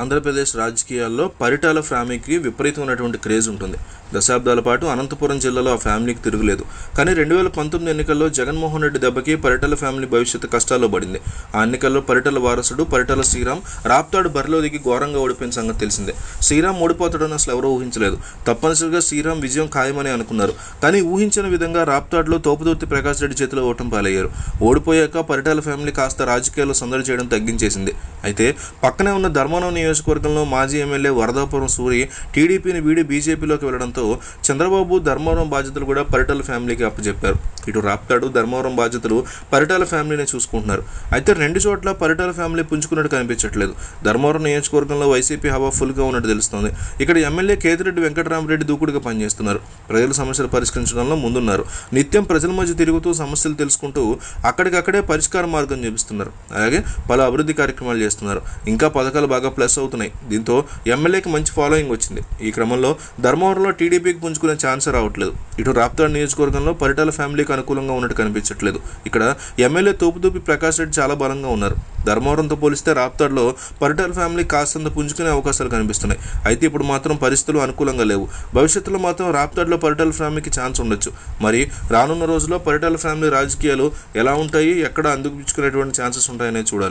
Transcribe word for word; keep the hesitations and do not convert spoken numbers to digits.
ఆంధ్రప్రదేశ్ రాజకీయాల్లో పరిటాల ఫ్యామిలీకి విపరీతమైనటువంటి క్రేజ్ ఉంటుంది. దశాబ్దాల పాటు అనంతపురం జిల్లాలో ఆ ఫ్యామిలీకి తిరుగులేదు. కానీ రెండు వేల పంతొమ్మిది ఎన్నికల్లో జగన్మోహన్ రెడ్డి దెబ్బకి పరిటాల ఫ్యామిలీ భవిష్యత్తు కష్టాల్లో పడింది. ఆ ఎన్నికల్లో పరిటాల వారసుడు పరిటాల శ్రీరామ్ రాప్తాడు బరిలో దిగి ఘోరంగా ఓడిపోయిన సంగతి తెలిసిందే. శ్రీరామ్ ఓడిపోతాడని అసలు ఎవరూ ఊహించలేదు. తప్పనిసరిగా శ్రీరామ్ విజయం ఖాయమని అనుకున్నారు. కానీ ఊహించిన విధంగా రాప్తాడులో తోపుదొర్తి ప్రకాష్ రెడ్డి చేతిలో ఓటం పాలయ్యారు. ఓడిపోయాక పరిటాల ఫ్యామిలీ కాస్త రాజకీయాల్లో సందడి చేయడం తగ్గించేసింది. అయితే పక్కనే ఉన్న ధర్మవరం నియోజకవర్గంలో మాజీ ఎమ్మెల్యే వరదాపురం సూరి టీడీపీని వీడి బీజేపీలోకి వెళ్లడంతో చంద్రబాబు ధర్మవరం బాధ్యతలు కూడా పరిటాల ఫ్యామిలీకి అప్పచెప్పారు. ఇటు రాప్తాడు ధర్మవరం బాధ్యతలు పరిటాల ఫ్యామిలీనే చూసుకుంటున్నారు. అయితే రెండు చోట్ల పరిటాల ఫ్యామిలీ పుంజుకున్నట్టు కనిపించట్లేదు. ధర్మవరం నియోజకవర్గంలో వైసీపీ హవా ఫుల్గా ఉన్నట్టు తెలుస్తోంది. ఇక్కడ ఎమ్మెల్యే కేతిరెడ్డి వెంకటరామరెడ్డి దూకుడుగా పనిచేస్తున్నారు. ప్రజల సమస్యలు పరిష్కరించడంలో ముందున్నారు. నిత్యం ప్రజల మధ్య తిరుగుతూ సమస్యలు తెలుసుకుంటూ అక్కడికక్కడే పరిష్కార మార్గం చూపిస్తున్నారు. అలాగే పలు అభివృద్ధి కార్యక్రమాలు చేస్తున్నారు. ఇంకా పథకాలు బాగా ప్లస్ అవుతున్నాయి. దీంతో ఎమ్మెల్యేకి మంచి ఫాలోయింగ్ వచ్చింది. ఈ క్రమంలో ధర్మవరంలో టీడీపీకి పుంజుకునే ఛాన్స్ రావట్లేదు. ఇటు రాప్తాడు నియోజకవర్గంలో పరిటాల ఫ్యామిలీకి అనుకూలంగా ఉన్నట్టు కనిపించట్లేదు. ఇక్కడ ఎమ్మెల్యే తోపుదూపి ప్రకాష్ రెడ్డి చాలా బలంగా ఉన్నారు. ధర్మవరంతో పోలిస్తే రాప్తాడులో పరిటాల ఫ్యామిలీ కాస్తంత పుంజుకునే అవకాశాలు కనిపిస్తున్నాయి. అయితే ఇప్పుడు మాత్రం పరిస్థితులు అనుకూలంగా లేవు. భవిష్యత్తులో మాత్రం రాప్తాడులో పరిటాల ఫ్యామిలీకి ఛాన్స్ ఉండొచ్చు. మరి రానున్న రోజుల్లో పరిటాల ఫ్యామిలీ రాజకీయాలు ఎలా ఉంటాయి, ఎక్కడ అందుకునేటువంటి ఛాన్సెస్ ఉంటాయనే చూడాలి.